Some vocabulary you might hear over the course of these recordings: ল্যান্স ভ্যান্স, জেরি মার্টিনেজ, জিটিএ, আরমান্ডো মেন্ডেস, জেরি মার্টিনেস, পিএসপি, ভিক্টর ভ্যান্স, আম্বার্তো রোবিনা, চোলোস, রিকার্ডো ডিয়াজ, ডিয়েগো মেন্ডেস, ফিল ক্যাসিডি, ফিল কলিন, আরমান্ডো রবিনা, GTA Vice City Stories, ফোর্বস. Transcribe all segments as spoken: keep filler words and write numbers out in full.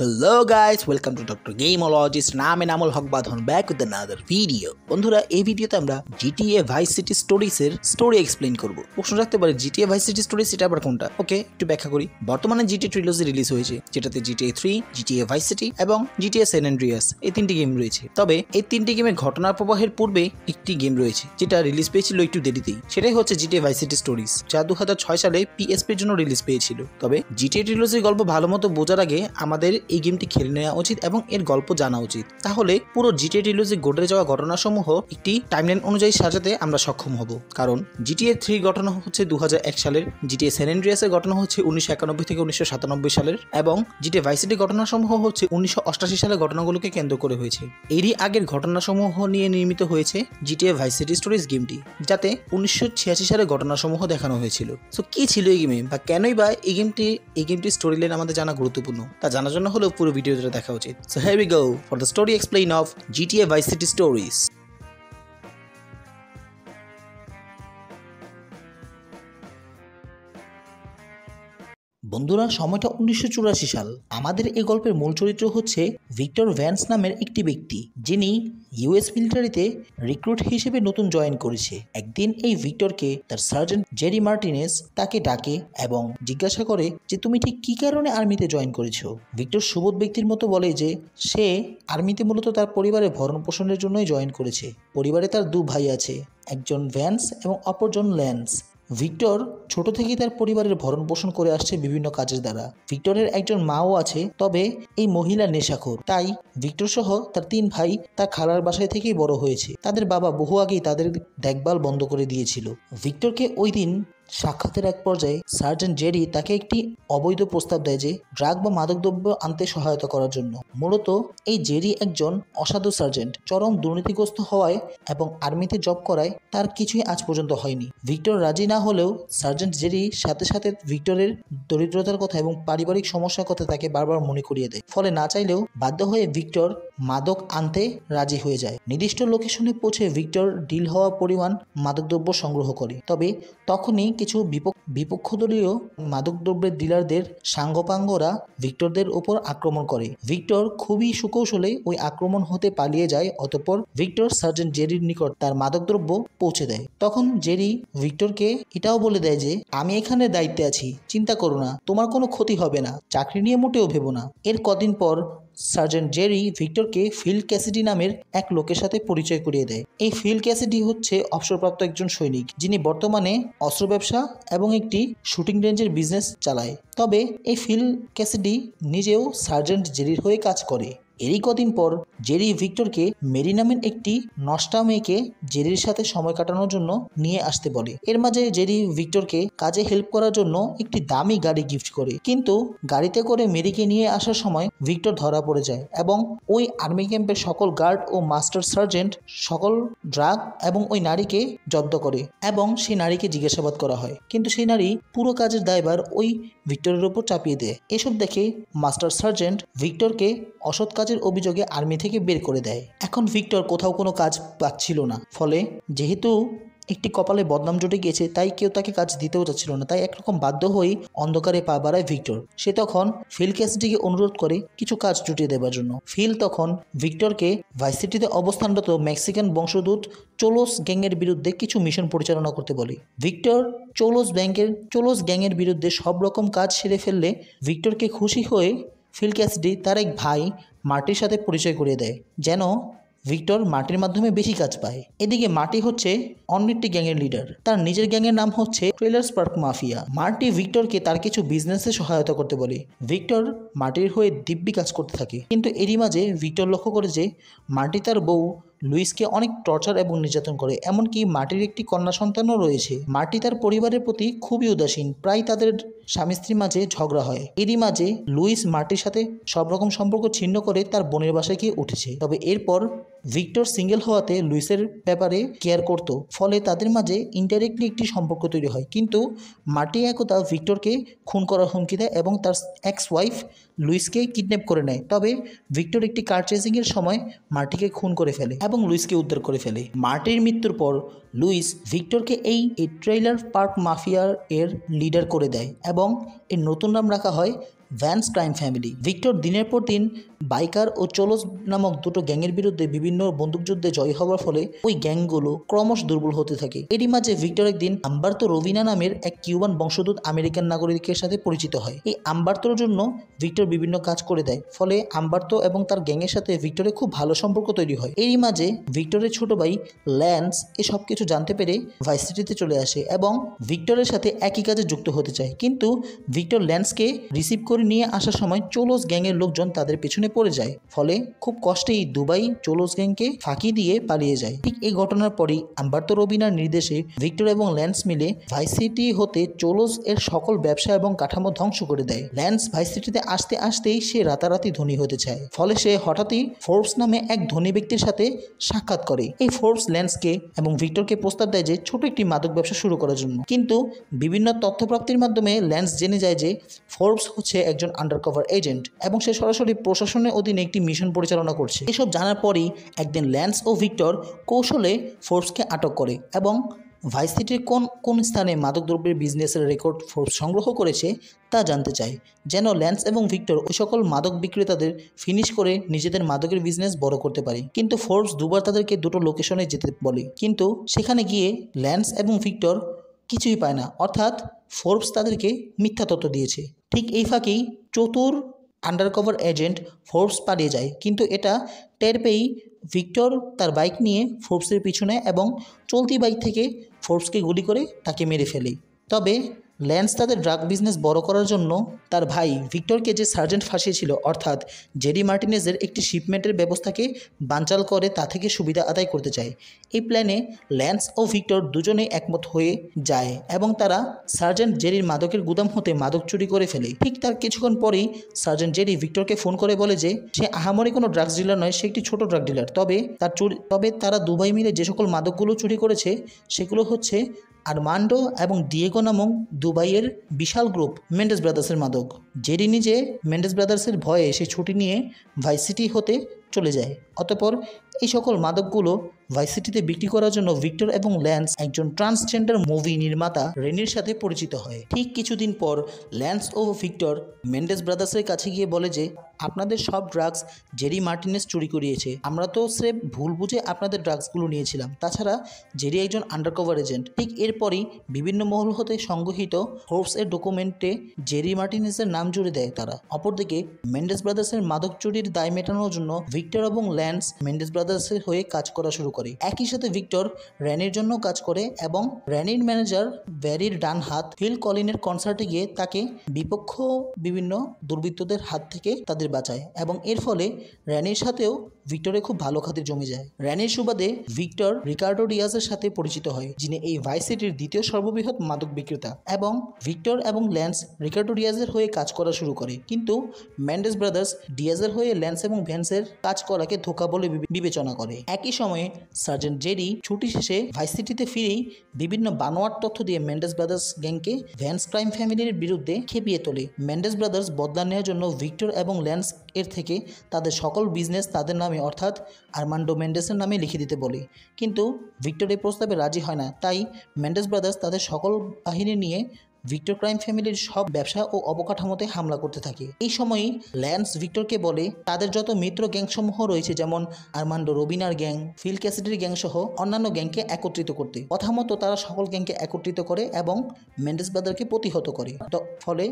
Hello guys welcome to doctor gamologist नाम एनामुल हक बाधन back with another video. বন্ধুরা এই ভিডিওতে আমরা জিটিএ ভাইস সিটি স্টোরিজ এর স্টোরি এক্সপ্লেইন করব। প্রশ্ন রাখতে পারে জিটিএ ভাইস সিটি স্টোরিজ এটা আবার কোনটা? ওকে একটু ব্যাখ্যা করি। বর্তমানে জিটিএ ট্রিলজি রিলিজ হয়েছে যেটাতে জিটিএ three, জিটিএ Vice City এবং জিটিএ সান অ্যান্ড্রিয়াস এই তিনটি গেম রয়েছে। তবে এই তিনটি গেমের ঘটনার প্রবাহের পূর্বে একটি গেম রয়েছে যেটা রিলিজ পেয়েছিল একটু দেরিতেই, সেটাই হচ্ছে জিটিএ ভাইস সিটি স্টোরিজ যা দুই হাজার ছয় সালে পিএসপি এর জন্য রিলিজ পেয়েছিল। তবে জিটিএ ট্রিলজির গল্প ভালোমতো বোঝার আগে আমাদের এই গেমটি খেলে নেওয়া উচিত এবং এর গল্প জানা উচিত, তাহলে পুরো জিটিএ ট্রিলজি গড়ে যাওয়া ঘটনাসমূহ একটি টাইমলাইন অনুযায়ী সাজাতে আমরা সক্ষম হব। কারণ জিটিএ থ্রি ঘটনা হচ্ছে দুই হাজার এক সালের, জিটিএ সান অ্যান্ড্রিয়াসের ঘটনা হচ্ছে উনিশশো একানব্বই থেকে উনিশশো সাতানব্বই সালের এবং জিটিএ ভাইস সিটি ঘটনাসমূহ হচ্ছে উনিশশো অষ্টাশি সালের ঘটনাগুলোকে কেন্দ্র করে হয়েছে। এরই আগের ঘটনাসমূহ নিয়ে নির্মিত হয়েছে জিটিএ ভাইস সিটি স্টোরিজ গেমটি, যাতে উনিশশো ছিয়াশি সালের ঘটনাসমূহ দেখানো হয়েছিল। সো কি ছিল এই গেমে বা কেনই বা এই গেমটি এই গেমটির স্টোরি লাইন আমাদের জানা গুরুত্বপূর্ণ, তা জানার জন্য হলো পুরো ভিডিওটা দেখা উচিত। So here we go for the story explain of জিটিএ Vice City Stories. বন্ধুরা সময়টা উনিশশো চুরাশি সাল। আমাদের এই গল্পের মূল চরিত্র হচ্ছে ভিক্টর ভ্যান্স নামের একটি ব্যক্তি যিনি ইউএস মিলিটারিতে রিক্রুট হিসেবে নতুন জয়েন করেছে। একদিন এই ভিক্টরকে তার সার্জেন্ট জেরি মার্টিনেস তাকে ডাকে এবং জিজ্ঞাসা করে যে তুমি ঠিক কি কারণে আর্মিতে জয়েন করেছো। ভিক্টর সুবোধ ব্যক্তির মতো বলে যে সে আর্মিতে মূলত তার পরিবারের ভরণ পোষণের জন্যই জয়েন করেছে। পরিবারে তার দু ভাই আছে, একজন ভ্যান্স এবং অপরজন ল্যান্স। ভিক্টর ছোট থেকেই তার পরিবারের ভরণ পোষণ করে আসছে বিভিন্ন কাজের দ্বারা। ভিক্টরের একজন মাও আছে, তবে এই মহিলা নেশাখোর, তাই ভিক্টর সহ তার তিন ভাই তার খালার বাসায় থেকেই বড় হয়েছে। তাদের বাবা বহু আগেই তাদের দেখভাল বন্ধ করে দিয়েছিল। ভিক্টরকে ওই দিন সাক্ষাতের এক পর্যায়ে সার্জেন্ট জেরি তাকে একটি অবৈধ প্রস্তাব দেয় যে ড্রাগ বা মাদকদ্রব্য আনতে সহায়তা করার জন্য। মূলত এই জেরি একজন অসাধু সার্জেন্ট, চরম দুর্নীতিগ্রস্ত হওয়ায় এবং আর্মিতে জব করায় তার কিছুই আজ পর্যন্ত হয়নি। ভিক্টর রাজি না হলেও সার্জেন্ট জেরি সাথে সাথে ভিক্টরের দরিদ্রতার কথা এবং পারিবারিক সমস্যার কথা তাকে বারবার মনে করিয়ে দেয়। ফলে না চাইলেও বাধ্য হয়ে ভিক্টর মাদক আনতে রাজি হয়ে যায়। নির্দিষ্ট লোকেশনে পৌঁছে ভিক্টর ডিল হওয়া পরিমাণ মাদকদ্রব্য সংগ্রহ করে, তবে তখনই কিছু বিপক্ষদলীয় মাদকদ্রব্যের ডিলারদের সাঙ্গপাঙ্গরা ভিক্টরদের ওপর আক্রমণ করে। ভিক্টর খুবই সুকৌশলে ওই আক্রমণ হতে পালিয়ে যায়। অতঃপর ভিক্টর সার্জেন্ট জেরির নিকট তার মাদকদ্রব্য পৌঁছে দেয়। তখন জেরি ভিক্টরকে এটাও বলে দেয় যে আমি এখানে দায়িত্বে আছি, চিন্তা করো না, তোমার কোনো ক্ষতি হবে না, চাকরি নিয়ে মোটেও ভেবো না। এর কদিন পর সার্জেন্ট জেরি ভিক্টরকে ফিল ক্যাসিডি নামের এক লোকের সাথে পরিচয় করিয়ে দেয়। এই ফিল ক্যাসিডি হচ্ছে অবসরপ্রাপ্ত একজন সৈনিক যিনি বর্তমানে অস্ত্র ব্যবসা এবং একটি শুটিং রেঞ্জের বিজনেস চালায়। তবে এই ফিল ক্যাসিডি নিজেও সার্জেন্ট জেরির হয়ে কাজ করে। এরই কদিন পর জেরি ভিক্টরকে মেরি নামের একটি নষ্টা মেয়েকে জেরির সাথে সময় কাটানোর জন্য নিয়ে আসতে বলে। এর মাঝে জেরি ভিক্টরকে কাজে হেল্প করার জন্য একটি দামি গাড়ি গিফট করে, কিন্তু গাড়িতে করে মেরিকে নিয়ে আসার সময় ভিক্টর ধরা পড়ে যায় এবং ওই আর্মি ক্যাম্পের সকল গার্ড ও মাস্টার সার্জেন্ট সকল ড্রাগ এবং ওই নারীকে জব্দ করে এবং সেই নারীকে জিজ্ঞাসাবাদ করা হয়, কিন্তু সেই নারী পুরো কাজের দায়ভার ওই ভিক্টরের ওপর চাপিয়ে দেয়। এসব দেখে মাস্টার সার্জেন্ট ভিক্টরকে অসৎ কাজের অভিযোগে আর্মি থেকে বের করে দেয়। এখন ভিক্টর কোথাও কোনো কাজ পাচ্ছিল না, ফলে যেহেতু একটি কপালে বদনাম জুটে গিয়েছে তাই কেউ তাকে কাজ দিতেও চাচ্ছিল না, তাই একরকম বাধ্য হয়ে অন্ধকারে পা বাড়ায় ভিক্টর। সে তখন ফিল ক্যাসিডিকে অনুরোধ করে কিছু কাজ জুটিয়ে দেওয়ার জন্য। ফিল তখন ভিক্টরকে ভাইস সিটিতে অবস্থানরত মেক্সিকান বংশদূত চোলোস গ্যাংয়ের বিরুদ্ধে কিছু মিশন পরিচালনা করতে বলে। ভিক্টর চোলোস ব্যাংকের চোলোস গ্যাংয়ের বিরুদ্ধে সব রকম কাজ সেরে ফেললে ভিক্টরকে খুশি হয়ে ফিল ক্যাসিডি তার এক ভাই মার্টির সাথে পরিচয় করিয়ে দেয়, যেন ভিক্টর মার্টির মাধ্যমে বেশি কাজ পায়। এদিকে মার্টি হচ্ছে অন্য একটি গ্যাংয়ের লিডার, তার নিজের গ্যাংয়ের নাম হচ্ছে ট্রেলার্স পার্ক মাফিয়া। মার্টি ভিক্টরকে তার কিছু বিজনেসে সহায়তা করতে বলে। ভিক্টর মার্টির হয়ে দিব্যি কাজ করতে থাকে, কিন্তু এরই মাঝে ভিক্টর লক্ষ্য করে যে মার্টি তার বউ লুইসকে অনেক টর্চার এবং নির্যাতন করে, এমনকি মার্টির একটি কন্যা সন্তানও রয়েছে। মার্টি তার পরিবারের প্রতি খুবই উদাসীন, প্রায় তাদের স্বামী স্ত্রীর মাঝে ঝগড়া হয়। এরই মাঝে লুইস মার্টির সাথে সব রকম সম্পর্ক ছিন্ন করে তার বোনের বাসায় গিয়ে উঠেছে। তবে এরপর ভিক্টর সিঙ্গেল হওয়াতে লুইসের ব্যাপারে কেয়ার করত, ফলে তাদের মাঝে ইনডাইরেক্টলি একটি সম্পর্ক তৈরি হয়। কিন্তু মার্টি একদা ভিক্টরকে খুন করার হুমকি দেয় এবং তার এক্স ওয়াইফ লুইসকে কিডন্যাপ করে নেয়। তবে ভিক্টর একটি কার চেজিংয়ের সময় মার্টিকে খুন করে ফেলে এবং লুইসকে উদ্ধার করে ফেলে। মার্টির মৃত্যুর পর লুইস ভিক্টরকে এই ট্রেলার পার্ক মাফিয়ার এর লিডার করে দেয় এবং এর নতুন নাম রাখা হয় ভ্যান্স ক্রাইম ফ্যামিলি। ভিক্টর দিনের পর দিন বাইকার ও চোলোস নামক দুটো গ্যাংয়ের বিরুদ্ধে বিভিন্ন বন্দুকযুদ্ধে জয় হওয়ার ফলে ওই গ্যাংগুলো ক্রমশ দুর্বল হতে থাকে। এরই মাঝে ভিক্টর একদিন আম্বার্তো রোবিনা নামের এক কিউবান বংশোদ্ভূত আমেরিকান নাগরিকের সাথে পরিচিত হয়। এই আম্বার্তোর জন্য ভিক্টর বিভিন্ন কাজ করে দেয়, ফলে আম্বার্তো এবং তার গ্যাংয়ের সাথে ভিক্টরের খুব ভালো সম্পর্ক তৈরি হয়। এরই মাঝে ভিক্টরের ছোট ভাই ল্যান্স এসব কিছু জানতে পেরে ভাইস সিটিতে চলে আসে এবং ভিক্টরের সাথে একই কাজে যুক্ত হতে চায়, কিন্তু ভিক্টর ল্যান্সকে রিসিভ করে নিয়ে আসার সময় চোলোস গ্যাংয়ের লোকজন তাদের পেছনে পড়ে যায়, ফলে খুব কষ্টেই দুবাই চোলোস গ্যাংকে ফাঁকি দিয়ে পালিয়ে যায়। ঠিক এই ঘটনার পরেই আম্বার্তো রবিনার নির্দেশে ভিক্টর এবং ল্যান্স মিলে ভাইস সিটি হতে চোলোস এর সকল ব্যবসা এবং কাঠামো ধ্বংস করে দেয়। ল্যান্স ভাইস সিটিতে আসতে আসতেই সে রাতারাতি ধনী হতে চায়, ফলে সে হঠাৎই ফোর্বস নামে এক ধনী ব্যক্তির সাথে সাক্ষাৎ করে। এই ফোর্বস ল্যান্সকে এবং ভিক্টরকে প্রস্তাব দেয় যে ছোট একটি মাদক ব্যবসা শুরু করার জন্য, কিন্তু বিভিন্ন তথ্য প্রাপ্তির মাধ্যমে ল্যান্স জেনে যায় যে ফোর্বস হচ্ছে একজন আন্ডারকভার এজেন্ট এবং সে সরাসরি প্রশাসনের অধীনে একটি মিশন পরিচালনা করছে। এসব জানার পরেই একদিন ল্যান্স ও ভিক্টর কৌশলে ফোর্বসকে আটক করে এবং ভাইস সিটির কোন কোন স্থানে মাদকদ্রব্যের বিজনেসের রেকর্ড ফোর্বস সংগ্রহ করেছে তা জানতে চায়, যেন ল্যান্স এবং ভিক্টর ওই সকল মাদক বিক্রেতাদের ফিনিশ করে নিজেদের মাদকের বিজনেস বড় করতে পারে। কিন্তু ফোর্বস দুবার তাদেরকে দুটো লোকেশনে যেতে বলে, কিন্তু সেখানে গিয়ে ল্যান্স এবং ভিক্টর কিছুই পায় না, অর্থাৎ ফোর্বস তাদেরকে মিথ্যা তথ্য দিয়েছে। ঠিক এই ফাঁকেই চতুর আন্ডারকভার এজেন্ট ফোর্বস পালিয়ে যায়, কিন্তু এটা টের পেয়েই ভিক্টর তার বাইক নিয়ে ফোর্বসের পিছনে এবং চলতি বাইক থেকে ফোর্বসকে গুলি করে তাকে মেরে ফেলে। তবে ল্যান্স তাদের ড্রাগ বিজনেস বড় করার জন্য তার ভাই ভিক্টরকে যে সার্জেন্ট ফাঁসিয়েছিল, অর্থাৎ জেডি মার্টিনেজের একটি শিপমেন্টের ব্যবস্থাকে বানচাল করে তা থেকে সুবিধা আদায় করতে চায়। এই প্ল্যানে ল্যান্স ও ভিক্টর দুজনেই একমত হয়ে যায় এবং তারা সার্জেন্ট জেরির মাদকের গুদাম হতে মাদক চুরি করে ফেলে। ঠিক তার কিছুক্ষণ পরেই সার্জেন্ট জেরি ভিক্টরকে ফোন করে বলে যে সে আহামরি কোনো ড্রাগস ডিলার নয়, সে একটি ছোট ড্রাগ ডিলার, তবে তার চুরি তবে তারা দুবাই মিলে যে সকল মাদকগুলো চুরি করেছে সেগুলো হচ্ছে আরমান্ডো এবং ডিয়েগো নামক দুবাইয়ের বিশাল গ্রুপ মেন্ডেস ব্রাদার্সের মাদক। জেডি নিজে মেন্ডেস ব্রাদার্সের ভয়ে সে ছুটি নিয়ে ভাইস সিটি হতে চলে যায়। অতঃপর এই সকল মাদকগুলো ভাইস সিটিতে বিক্রি করার জন্য ভিক্টর এবং ল্যান্স একজন ট্রান্সজেন্ডার মুভি নির্মাতা রেনির সাথে পরিচিত হয়। ঠিক কিছুদিন পর ল্যান্স ও ভিক্টর মেন্ডেস ব্রাদার্সের কাছে গিয়ে বলে যে আপনাদের সব ড্রাগস জেরি মার্টিনেজ চুরি করিয়েছে, আমরা তো স্রেফ ভুল বুঝে আপনাদের ড্রাগসগুলো নিয়েছিলাম, তাছাড়া জেরি একজন আন্ডারকভার এজেন্ট। ঠিক এরপরই বিভিন্ন মহল হতে সংগৃহীত ফোর্বস এর ডকুমেন্টে জেরি মার্টিনেজের নাম জুড়ে দেয় তারা। অপরদিকে মেন্ডেস ব্রাদার্সের মাদক চুরির দায় মেটানোর জন্য ভিক্টর এবং ল্যান্স মেন্ডেস ব্রাদার্সের হয়ে কাজ করা শুরু করে। একই সাথে ভিক্টর র্যানির জন্য কাজ করে এবং র্যানির ম্যানেজার ব্যারির ডান হাত ফিল কলিনের কনসার্টে গিয়ে তাকে বিপক্ষ বিভিন্ন দুর্বৃত্তদের হাত থেকে তাদের বাঁচায় এবং এর ফলে র্যানির সাথেও ভিক্টরের খুব ভালো খাতির জমে যায়। র্যানির সুবাদে ভিক্টর রিকার্ডো ডিয়াজের সাথে পরিচিত হয়, যিনি এই ভাইস সিটির দ্বিতীয় সর্ববৃহৎ মাদক বিক্রেতা, এবং ভিক্টর এবং ল্যান্স রিকার্ডো ডিয়াজের হয়ে কাজ করা শুরু করে। কিন্তু মেন্ডেস ব্রাদার্স ডিয়াজের হয়ে ল্যান্স এবং ভ্যান্সের কাজ করাকে ধোকা বলে বিবেচনা করে। একই সময়ে সার্জেন্ট জেরি ছুটি শেষে ভাইস সিটিতে ফিরেই বিভিন্ন বানোয়াট তথ্য দিয়ে মেন্ডেস ব্রাদার্স গ্যাংকে ভ্যান্স ক্রাইম ফ্যামিলির বিরুদ্ধে খেপিয়ে তোলে। মেন্ডেস ব্রাদার্স বদলা নেওয়ার জন্য ভিক্টর এবং ল্যান্স এর থেকে তাদের সকল বিজনেস তাদের নামে অর্থাৎ আরমান্ডো মেন্ডেসের নামে লিখে দিতে বলে, কিন্তু ভিক্টর এই প্রস্তাবে রাজি হয় না। তাই মেন্ডেস ব্রাদার্স তাদের সকল বাহিনী নিয়ে ভিক্টর ক্রাইম ফ্যামিলির সব ব্যবসা ও অবকাঠামোতে হামলা করতে থাকে। এই সময়ই ল্যান্স ভিক্টরকে বলে তাদের যত মিত্র গ্যাংসমূহ রয়েছে, যেমন আরমান্ডো রবিনার গ্যাং, ফিল ক্যাসিডির গ্যাং সহ অন্যান্য গ্যাংকে একত্রিত করতে। কথা মতো তারা সকল গ্যাংকে একত্রিত করে এবং মেন্ডেস ব্রাদারকে প্রতিহত করে। ফলে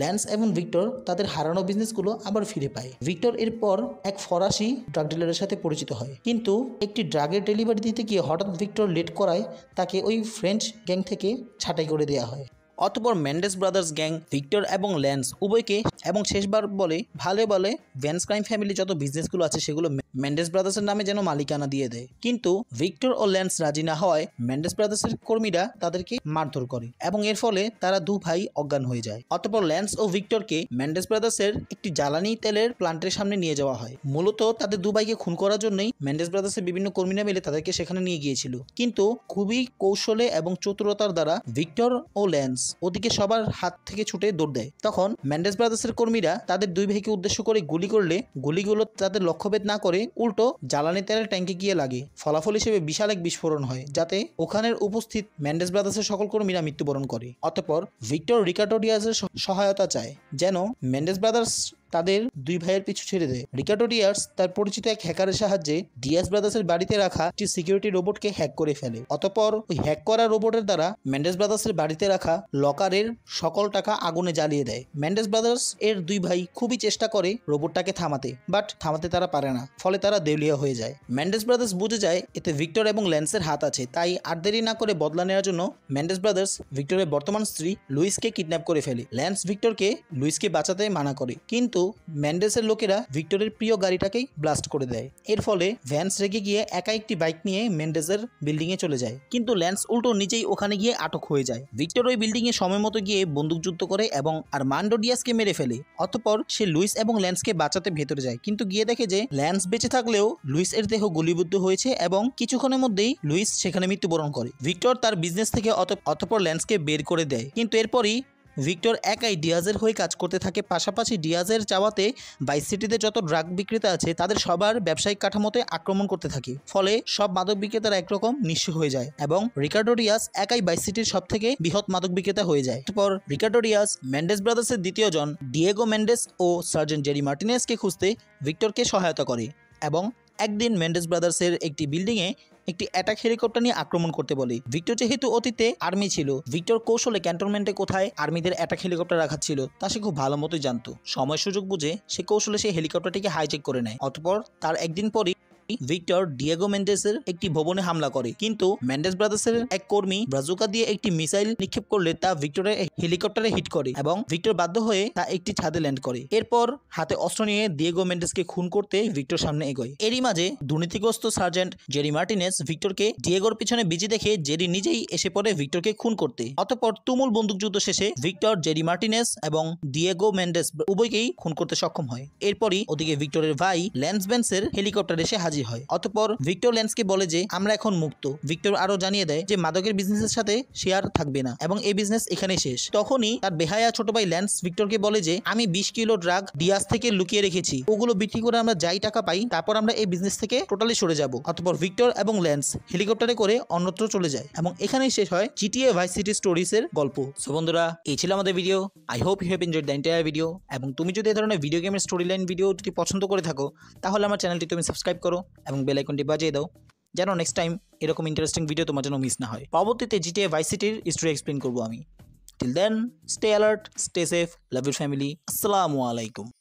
ল্যান্স এবং ভিক্টর তাদের হারানো বিজনেসগুলো আবার ফিরে পায়। ভিক্টর এরপর এক ফরাসি ড্রাগ ডিলারের সাথে পরিচিত হয়, কিন্তু একটি ড্রাগের ডেলিভারি দিতে গিয়ে হঠাৎ ভিক্টর লেট করায় তাকে ওই ফ্রেঞ্চ গ্যাং থেকে ছাঁটাই করে দেওয়া হয়। অতঃপর মেন্ডেস ব্রাদার্স গ্যাং ভিক্টর এবং ল্যান্স উভয়কে এবং শেষবার বলে ভালো বলে ভ্যান্স ক্রাইম ফ্যামিলি যত বিজনেসগুলো আছে সেগুলো মেন্ডেস ব্রাদার্সের নামে যেন মালিকানা দিয়ে দেয়। কিন্তু ভিক্টর ও ল্যান্স রাজি না হয় মেন্ডেস ব্রাদার্সের কর্মীরা তাদেরকে মারধর করে এবং এর ফলে তারা দু ভাই অজ্ঞান হয়ে যায়। অতঃপর ল্যান্স ও ভিক্টরকে মেন্ডেস ব্রাদার্সের একটি জ্বালানি তেলের প্লান্টের সামনে নিয়ে যাওয়া হয়। মূলত তাদের দু ভাইকে খুন করার জন্যই মেন্ডেস ব্রাদার্সের বিভিন্ন কর্মীরা মিলে তাদেরকে সেখানে নিয়ে গিয়েছিল, কিন্তু খুবই কৌশলে এবং চতুরতার দ্বারা ভিক্টর ও ল্যান্স ওদিকে সবার হাত থেকে ছুটে দৌড় দেয়। তখন মেন্ডেস ব্রাদার্সের কর্মীরা তাদের দুই ভাইকে উদ্দেশ্য করে গুলি করলে গুলিগুলো তাদের লক্ষ্যভেদ না করে গাড়ি উল্টো জ্বালানি তেলের ট্যাঙ্কে গিয়ে লাগে। ফলাফল হিসেবে বিশাল এক বিস্ফোরণ হয়, যাতে ওখানের উপস্থিত মেন্ডেস ব্রাদার্সের সকল কর্মীরা মৃত্যুবরণ করে। অতঃপর ভিক্টর রিকার্ডো ডিয়াজের সহায়তা চায় যেন মেন্ডেস ব্রাদার্স তাদের দুই ভাইয়ের পিছু ছেড়ে দেয়। রিকার্ডো ডিয়াজ তার পরিচিত এক হ্যাকারের সাহায্যে ডিয়াজ ব্রাদার্সের বাড়িতে রাখা একটি সিকিউরিটি রোবটকে হ্যাক করে ফেলে। অতঃপর ওই হ্যাক করা রোবটের দ্বারা মেন্ডেস ব্রাদার্সের বাড়িতে রাখা লকারের সকল টাকা আগুনে জ্বালিয়ে দেয়। মেন্ডেস ব্রাদার্স এর দুই ভাই খুবই চেষ্টা করে রোবটটাকে থামাতে, বাট থামাতে তারা পারে না, ফলে তারা দেউলিয়া হয়ে যায়। মেন্ডেস ব্রাদার্স বুঝে যায় এতে ভিক্টর এবং ল্যান্সের হাত আছে, তাই আর দেরি না করে বদলা নেওয়ার জন্য মেন্ডেস ব্রাদার্স ভিক্টরের বর্তমান স্ত্রী লুইসকে কিডন্যাপ করে ফেলে। ল্যান্স ভিক্টরকে লুইসকে বাঁচাতে মানা করে, কিন্তু মেন্ডেসের লোকেরা ভিক্টরের প্রিয় গাড়িটাকেই ব্লাস্ট করে দেয়। এর ফলে ভ্যান্স রেগে গিয়ে একা একটি বাইক নিয়ে মেন্ডেসের বিল্ডিং এ চলে যায়, কিন্তু ল্যান্স উল্টো নিজেই ওখানে গিয়ে আটক হয়ে যায়। ভিক্টর ওই বিল্ডিং এ সময় মতো গিয়ে বন্দুকযুদ্ধ করে এবং আর্মান্ডো ডিয়াজকে মেরে ফেলে। অতঃপর সে লুইস এবং ল্যান্সকে বাঁচাতে ভেতরে যায়, কিন্তু গিয়ে দেখে যে ল্যান্স বেঁচে থাকলেও লুইস এর দেহ গুলিবিদ্ধ হয়েছে এবং কিছুক্ষণের মধ্যেই লুইস সেখানে মৃত্যুবরণ করে। ভিক্টর তার বিজনেস থেকে অতঃপর ল্যান্সকে বের করে দেয়, কিন্তু এরপরই ভিক্টর একাই ডিয়াজের হয়ে কাজ করতে থাকে। পাশাপাশি ডিয়াজের চাওয়াতে ভাইস সিটিতে যত ড্রাগ বিক্রেতা আছে তাদের সবার ব্যবসায়িক কাঠামোতে আক্রমণ করতে থাকে, ফলে সব মাদক বিক্রেতারা একরকম নিঃস্ব হয়ে যায় এবং রিকার্ডো ডিয়াজ একাই ভাইস সিটির সব থেকে বৃহৎ মাদক বিক্রেতা হয়ে যায়। এরপর রিকার্ডো ডিয়াজ মেন্ডেস ব্রাদার্সের দ্বিতীয় জন ডিয়েগো মেন্ডেস ও সার্জেন্ট জেরি মার্টিনেজকে খুঁজতে ভিক্টরকে সহায়তা করে এবং একদিন মেন্ডেস ব্রাদার্সের একটি বিল্ডিংয়ে একটি অ্যাটাক হেলিকপ্টার নিয়ে আক্রমণ করতে বলে। ভিক্টর যেহেতু অতীতে আর্মি ছিল, ভিক্টর কৌশলে ক্যান্টনমেন্টে কোথায় আর্মিদের অ্যাটাক হেলিকপ্টার রাখা ছিল তা সে খুব ভালো মতোই জানতো। সময় সুযোগ বুঝে সে কৌশলে সেই হেলিকপ্টারটিকে হাইজ্যাক করে নেয়। অতঃপর তার একদিন পরই ভিক্টর ডিয়েগো মেন্ডেসের একটি ভবনে হামলা করে, কিন্তু মেন্ডেস ব্রাদার্সের এক কর্মী ব্রাজুকা দিয়ে একটি মিসাইল নিক্ষেপ করলে তা ভিক্টরের হেলিকপ্টারে হিট করে এবং ভিক্টর বাধ্য হয়ে তা একটি ছাদে ল্যান্ড করে। এরপর হাতে অস্ত্র নিয়ে ডিয়েগো মেন্ডেসকে খুন করতে ভিক্টর সামনে এগোয়। এরই মাঝে দুর্নীতিগ্রস্ত সার্জেন্ট জেরি মার্টিনেজ ভিক্টরকে ডিয়েগোর পিছনে বিজি দেখে জেরি নিজেই এসে পড়ে ভিক্টরকে খুন করতে। অতঃপর তুমুল বন্দুকযুদ্ধ শেষে ভিক্টর জেরি মার্টিনেজ এবং ডিয়েগো মেন্ডেস উভয়কেই খুন করতে সক্ষম হয়। এরপরই ওদিকে ভিক্টরের ভাই ল্যান্স ভ্যান্সের হেলিকপ্টারে এসে হাজির হয়। অতঃপর ভিক্টর ল্যান্সকে বলে যে আমরা এখন মুক্ত। ভিক্টর আরো জানিয়ে দেয় যে মাদকের বিজনেসের সাথে শেয়ার থাকবে না এবং এই বিজনেস এখানে শেষ। তখনই তার বেহায়া ছোট ভাই ল্যান্স ভিক্টরকে বলে যে আমি বিশ কিলো ড্রাগ ডিয়াজ থেকে লুকিয়ে রেখেছি, ওগুলো বিক্রি করে আমরা যাই টাকা পাই তারপর আমরা এই বিজনেস থেকে টোটালি সরে যাব। অতঃপর ভিক্টর এবং ল্যান্স হেলিকপ্টারে করে অন্যত্র চলে যায় এবং এখানেই শেষ হয় জিটিএ ভাইস সিটি স্টোরিজ এর গল্প। সো বন্ধুরা, এই ছিল আমাদের video. I hope you have enjoyed the entire video, এবং তুমি যদি এই ধরনের ভিডিও গেমের স্টোরি লাইন ভিডিও যদি পছন্দ করে থাকো তাহলে আমার চ্যানেলটি তুমি সাবস্ক্রাইব করো এবং বেল আইকনটি বাজিয়ে দাও, যেন নেক্সট টাইম এরকম ইন্টারেস্টিং ভিডিও তোমার জন্য মিস না হয়। পরবর্তীতে জিটিএ ভাইস সিটির স্টোরি এক্সপ্লেন করবো আমি। Till then stay alert, stay safe, love your family. আসসালামু আলাইকুম।